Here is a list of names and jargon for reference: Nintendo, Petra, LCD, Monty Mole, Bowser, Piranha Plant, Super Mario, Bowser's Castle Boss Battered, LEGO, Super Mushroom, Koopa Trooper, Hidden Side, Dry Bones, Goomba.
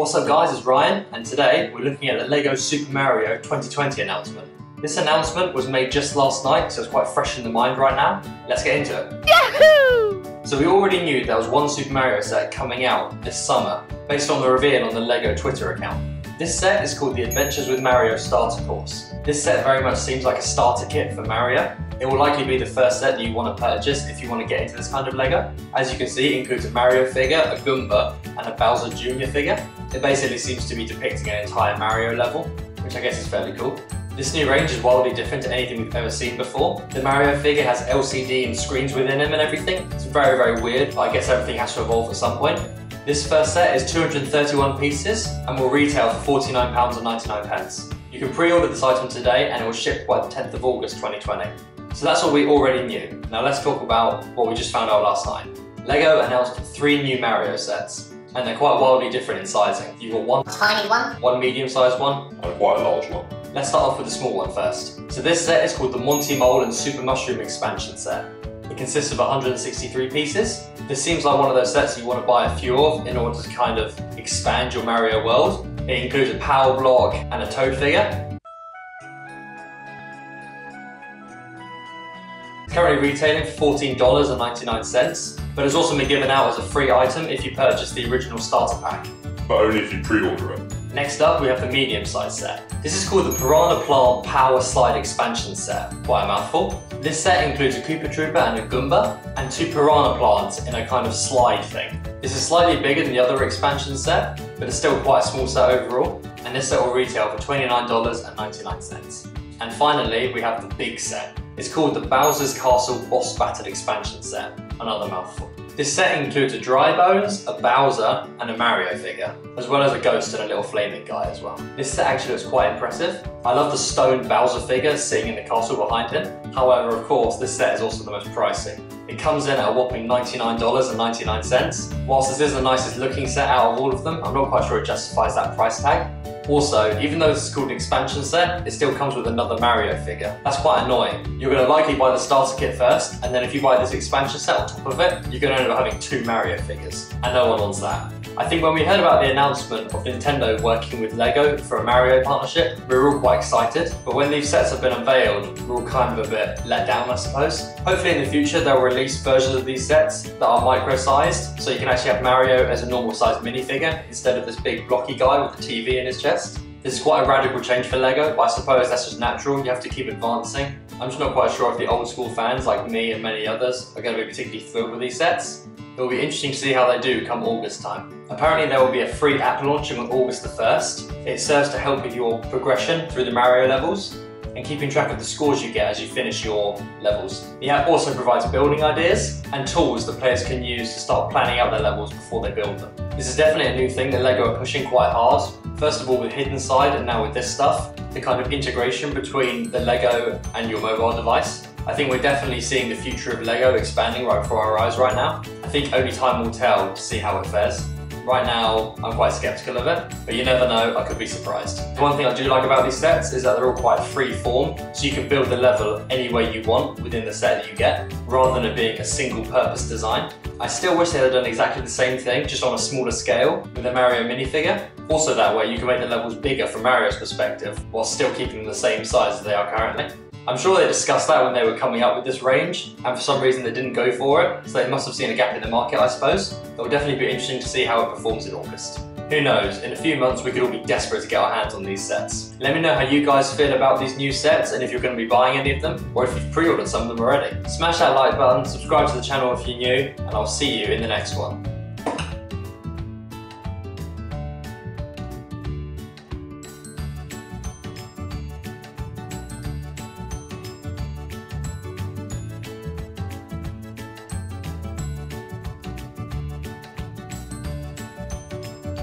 What's up guys, it's Ryan, and today we're looking at the LEGO Super Mario 2020 announcement. This announcement was made just last night, so it's quite fresh in the mind right now. Let's get into it. Yahoo! So we already knew there was one Super Mario set coming out this summer, based on the reveal on the LEGO Twitter account. This set is called the Adventures with Mario Starter Course. This set very much seems like a starter kit for Mario. It will likely be the first set that you want to purchase if you want to get into this kind of LEGO. As you can see, it includes a Mario figure, a Goomba, and a Bowser Jr. figure. It basically seems to be depicting an entire Mario level, which I guess is fairly cool. This new range is wildly different to anything we've ever seen before. The Mario figure has LCD and screens within him and everything. It's very, very weird, but I guess everything has to evolve at some point. This first set is 231 pieces and will retail for £49.99. You can pre-order this item today and it will ship by the 10th of August 2020. So that's what we already knew. Now let's talk about what we just found out last night. LEGO announced 3 new Mario sets, and they're quite wildly different in sizing. You've got one tiny one, one medium-sized one, and quite a large one. Let's start off with the small one first. So this set is called the Monty Mole and Super Mushroom expansion set. It consists of 163 pieces. This seems like one of those sets you want to buy a few of in order to kind of expand your Mario world. It includes a power block and a Toad figure. It's currently retailing for $14.99, but it's also been given out as a free item if you purchase the original starter pack. But only if you pre-order it. Next up, we have the medium-sized set. This is called the Piranha Plant Power Slide Expansion Set, quite a mouthful. This set includes a Koopa Trooper and a Goomba, and 2 Piranha Plants in a kind of slide thing. This is slightly bigger than the other expansion set, but it's still quite a small set overall, and this set will retail for $29.99. And finally, we have the big set. It's called the Bowser's Castle Boss Battered expansion set, another mouthful. This set includes a Dry Bones, a Bowser, and a Mario figure, as well as a ghost and a little flaming guy as well. This set actually looks quite impressive. I love the stone Bowser figure sitting in the castle behind him. However, of course, this set is also the most pricey. It comes in at a whopping $99.99. Whilst this is the nicest looking set out of all of them, I'm not quite sure it justifies that price tag. Also, even though this is called an expansion set, it still comes with another Mario figure. That's quite annoying. You're going to likely buy the starter kit first, and then if you buy this expansion set on top of it, you're going to end up having 2 Mario figures, and no one wants that. I think when we heard about the announcement of Nintendo working with LEGO for a Mario partnership, we were all quite excited, but when these sets have been unveiled, we're all kind of a bit let down, I suppose. Hopefully in the future they'll release versions of these sets that are micro-sized, so you can actually have Mario as a normal-sized minifigure instead of this big blocky guy with a TV in his chest. This is quite a radical change for LEGO, but I suppose that's just natural. You have to keep advancing. I'm just not quite sure if the old school fans like me and many others are going to be particularly thrilled with these sets. It will be interesting to see how they do come August time. Apparently there will be a free app launching on August the 1st. It serves to help with your progression through the Mario levels and keeping track of the scores you get as you finish your levels. The app also provides building ideas and tools that players can use to start planning out their levels before they build them. This is definitely a new thing that LEGO are pushing quite hard. First of all with Hidden Side and now with this stuff, the kind of integration between the LEGO and your mobile device. I think we're definitely seeing the future of LEGO expanding right before our eyes right now. I think only time will tell to see how it fares. Right now, I'm quite skeptical of it, but you never know, I could be surprised. The one thing I do like about these sets is that they're all quite free form, so you can build the level any way you want within the set that you get, rather than it being a single purpose design. I still wish they had done exactly the same thing, just on a smaller scale, with a Mario minifigure. Also that way, you can make the levels bigger from Mario's perspective, while still keeping them the same size as they are currently. I'm sure they discussed that when they were coming up with this range, and for some reason they didn't go for it, so they must have seen a gap in the market, I suppose. It'll definitely be interesting to see how it performs in August. Who knows, in a few months we could all be desperate to get our hands on these sets. Let me know how you guys feel about these new sets and if you're going to be buying any of them, or if you've pre-ordered some of them already. Smash that like button, subscribe to the channel if you're new, and I'll see you in the next one.